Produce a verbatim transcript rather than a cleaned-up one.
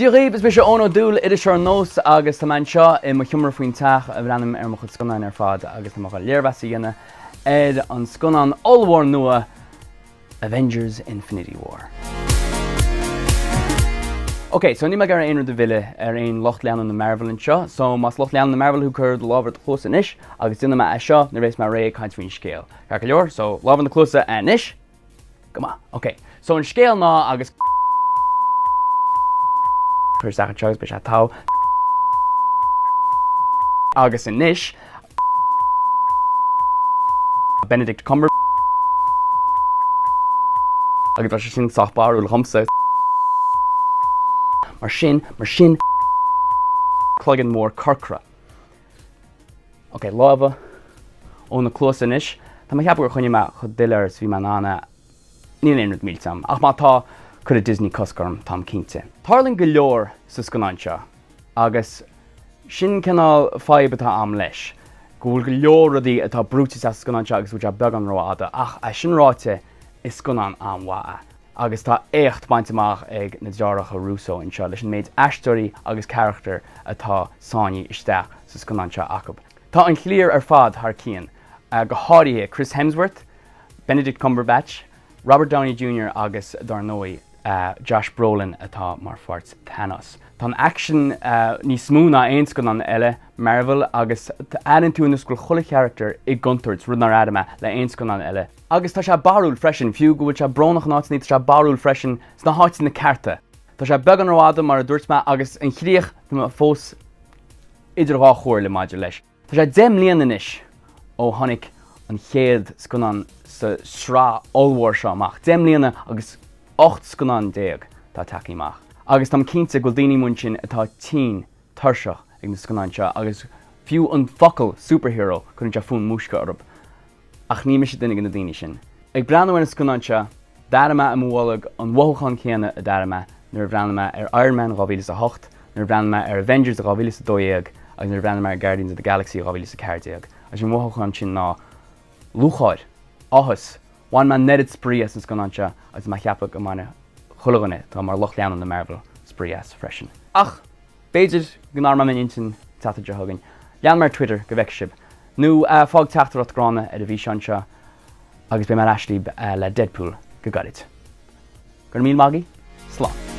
Díoghí is bhí ón dúil idir nós agus tá seo I mo chumar faoin teach a bhreanim ar mo chud scunain ar fad agus tá mo léirbheasa dhéanamh éad an scunain All War nua Avengers Infinity War. Okay, so ní me gar aonar de bhile ar aon locht leanann na Marvel an seo, so mas locht leanann na Marvel who cured lábhar de chlósa inis agus duine me a seo na rééis mar ré caiint faoin scéal. Car go leor, so lábhar na chlósa a inis. Come on. Okay, so an scéal ná agus per second choice, but I thought August and Nish Benedict Cumberbatch. I get watching softball or Humsa Marshin, Marshin, Clugging more Karkra. Okay, lava on the close Nish. I'm happy with Honima, Hodillers, Vimanana, Nilan Miltam, Ahmata. Could a Disney Cuscorm Tom Kinte. Tarlin Galore Suskanancha Agus Shin Canal Fibata Amlesh Gul Galore the Ata Brutus Askananchags which are Began Roada Ach Ashinrote Iskonan Amwa Agus Ta Echt Bantamach Egg Najara Haruso in Charlish and made Ashtori Agus character Ata Sani Ishta Suskanancha Akub. Ta and clear Erfad Harkian Agahari Chris Hemsworth, Benedict Cumberbatch, Robert Downey Junior Agus Darnoy. Uh, Josh Brolin atá mar fuart Thanos. Tá action uh, ní smúna éonscan an eile Marvel agus an túnas go chola character I Gunthards runar adama le éonscan an eile. Agus tá se barúil freisin fiú go bhfuil se bronach náit ní se barúil freisin sna háit na carta. Tá se beag an ráda mar a dúirtma agus an chríoch na fós idirrá chóir le maidir leis. Tá se déim líana isis ó tháinig an chéad scunan sa srá All War seo amach. Déim líana agus ocht scunan deag tá takeí mach. Agus tam cinnte go daoine muintin atá tín tarseach ag na scunan seo agus fiú an focail superhero chun se fún músca orb. Ach ní mis duine na daoine sin. Ag breanmhain na scunan seo, darama am bhalaigh an bhóchan chéanna a darama nuair bhreanama ar Iron Man two thousand eight, nuair bhreanama ar Avengers two thousand two, agus nuair bhreanama ar Guardians of the Galaxy two thousand four. Agus an bhóchan sin ná lúcháid, áthas, one man netted spree as Sconancha as Machiapak Amana Hulogone, Tomar Lochlan on the Marvel spree as freshen. Ach, Bages, Gnarman Inton, Tata Jahogin, Yanmar Twitter, Gavekship, New Fog Tatarot Grana, Edvishancha, August Bemar Ashley, La Deadpool, Gagadit. Gurmil Magi, Slot.